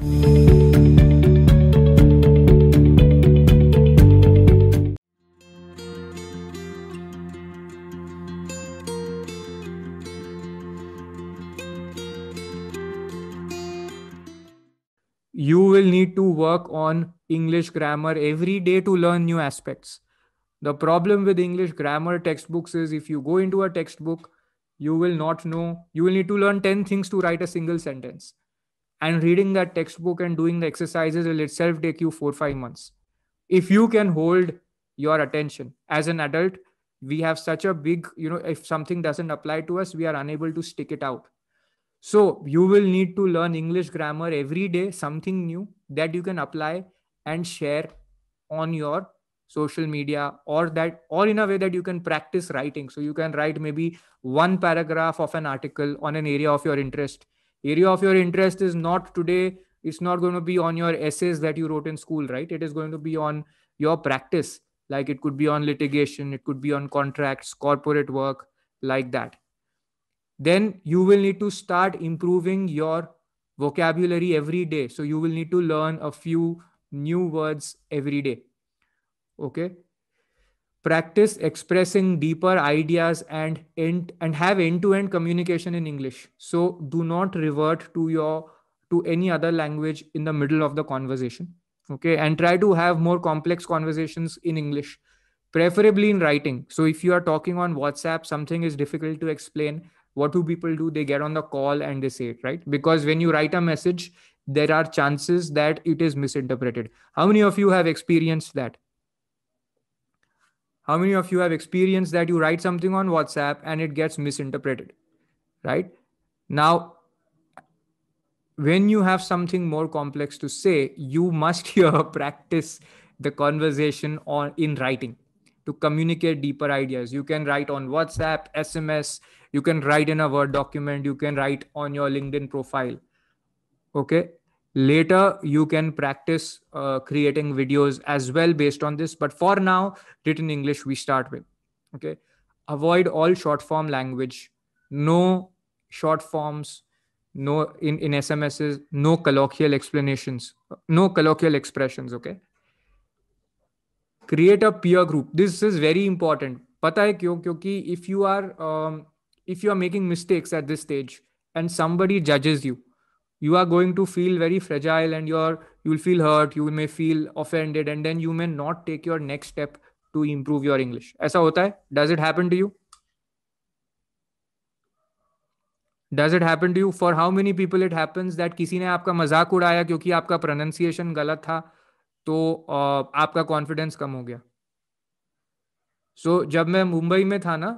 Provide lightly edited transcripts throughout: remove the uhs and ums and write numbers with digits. You will need to work on English grammar every day to learn new aspects. The problem with English grammar textbooks is if you go into a textbook, you will not know, you will need to learn 10 things to write a single sentence. And reading that textbook and doing the exercises will itself take you 4 or 5 months. If you can hold your attention as an adult, we have such a big, if something doesn't apply to us, we are unable to stick it out. So you will need to learn English grammar every day, something new that you can apply and share on your social media or in a way that you can practice writing. So you can write maybe one paragraph of an article on an area of your interest. Area of your interest is not today. It's not going to be on your essays that you wrote in school, right? It is going to be on your practice. Like it could be on litigation. It could be on contracts, corporate work, like that. Then you will need to start improving your vocabulary every day. So you will need to learn a few new words every day. Okay. Practice expressing deeper ideas and have end-to-end communication in English. So do not revert to any other language in the middle of the conversation. Okay. And try to have more complex conversations in English, preferably in writing. So if you are talking on WhatsApp, something is difficult to explain. What do people do? They get on the call and they say it, right? Because when you write a message, there are chances that it is misinterpreted. How many of you have experienced that? How many of you have experienced that you write something on WhatsApp and it gets misinterpreted, right? Now, when you have something more complex to say, you must practice the conversation in writing to communicate deeper ideas. You can write on WhatsApp, SMS, you can write in a Word document, you can write on your LinkedIn profile. Okay. Later, you can practice creating videos as well based on this. But for now, written English we start with. Okay. Avoid all short form language. No short forms, no in SMSs, no colloquial explanations, no colloquial expressions. Okay. Create a peer group. This is very important. Pata hai kyun? Kyunki if you are making mistakes at this stage and somebody judges you, you are going to feel very fragile and you will feel hurt, you may feel offended, and then you may not take your next step to improve your English. Aisa hota hai? Does it happen to you? Does it happen to you? For how many people it happens that kisi ne aapka mazak udaya kyunki aapka pronunciation galat tha, to aapka confidence kam ho gaya. So जब मैं मुंबई में था ना,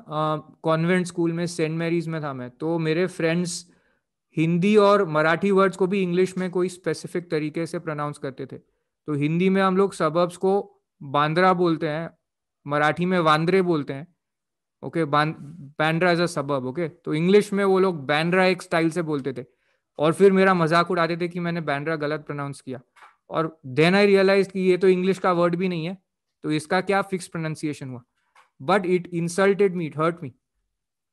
convent school में, Saint Mary's में था मैं, तो मेरे फ्रेंड्स हिंदी और मराठी वर्ड्स को भी इंग्लिश में कोई स्पेसिफिक तरीके से प्रोनाउंस करते थे. तो हिंदी में हम लोग सबब्स को बांद्रा बोलते हैं, मराठी में वांद्रे बोलते हैं. ओके, बांद्रा इज अ सबब. ओके, तो इंग्लिश में वो लोग बांद्रा एक स्टाइल से बोलते थे और फिर मेरा मजाक उड़ाते थे कि मैंने बांद्रा गलत प्रोनाउंस किया. और देन आई रियलाइज कि ये तो इंग्लिश का वर्ड भी नहीं है, तो इसका क्या फिक्स प्रोनाउंसिएशन हुआ. But it insulted me, it hurt me.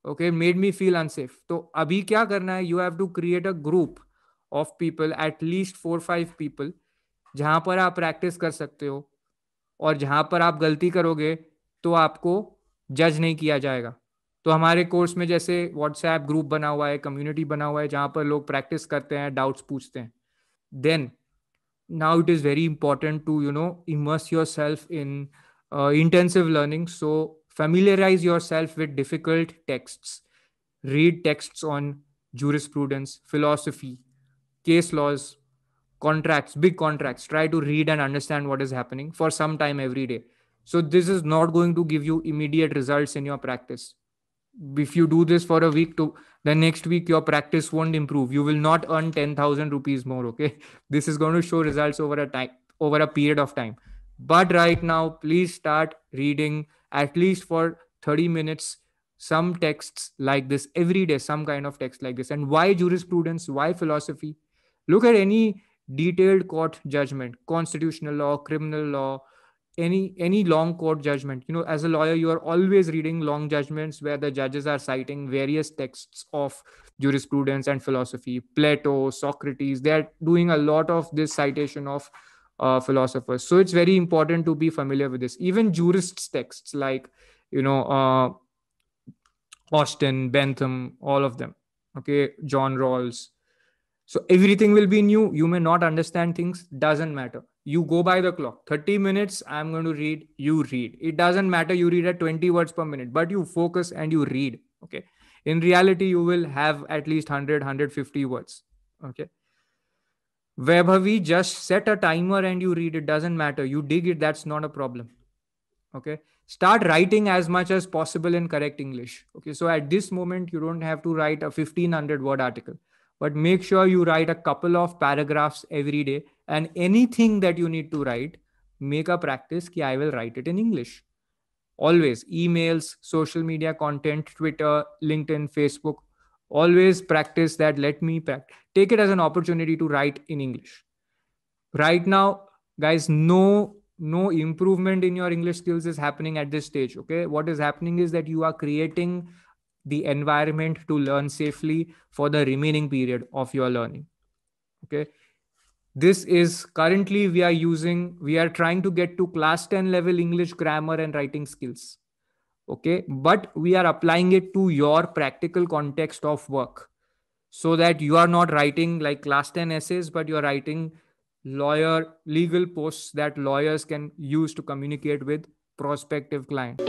Okay, made me feel unsafe. तो अभी क्या करना है, you have to create a group of people, at least 4 or 5 people, जहां पर आप प्रैक्टिस कर सकते हो और जहां पर आप गलती करोगे तो आपको जज नहीं किया जाएगा. तो हमारे कोर्स में जैसे व्हाट्सएप ग्रुप बना हुआ है, कम्युनिटी बना हुआ है जहां पर लोग प्रैक्टिस करते हैं, डाउट्स पूछते हैं. Then now it is very important to immerse yourself in intensive learning. So familiarize yourself with difficult texts. Read texts on jurisprudence, philosophy, case laws, contracts, big contracts. Try to read and understand what is happening for some time every day. So this is not going to give you immediate results in your practice. If you do this for a week, to the next week, your practice won't improve. You will not earn 10,000 rupees more. Okay. This is going to show results over a period of time. But right now, please start reading at least for 30 minutes, some texts like this every day, some kind of text like this. And why jurisprudence? Why philosophy? Look at any detailed court judgment, constitutional law, criminal law, any long court judgment. You know, as a lawyer, you are always reading long judgments where the judges are citing various texts of jurisprudence and philosophy. Plato, Socrates, they are doing a lot of this citation of philosophers. So it's very important to be familiar with this. Even jurists' texts like, you know, Austin, Bentham, all of them. Okay, John Rawls. So everything will be new. You may not understand things. Doesn't matter. You go by the clock. 30 minutes, I'm going to read. You read. It doesn't matter. You read at 20 words per minute, but you focus and you read. Okay. In reality, you will have at least 100, 150 words. Okay. Vaibhavi, just set a timer and you read. It doesn't matter. You dig it. That's not a problem. Okay. Start writing as much as possible in correct English. Okay. So at this moment, you don't have to write a 1500 word article, but make sure you write a couple of paragraphs every day, and anything that you need to write, make a practice ki I will write it in English. Always emails, social media content, Twitter, LinkedIn, Facebook, always practice that. Let me practice. Take it as an opportunity to write in English. Right now, guys, no improvement in your English skills is happening at this stage. Okay. What is happening is that you are creating the environment to learn safely for the remaining period of your learning. Okay. This is currently we are trying to get to class 10 level English grammar and writing skills. Okay. But we are applying it to your practical context of work so that you are not writing like class 10 essays, but you're writing legal posts that lawyers can use to communicate with prospective clients.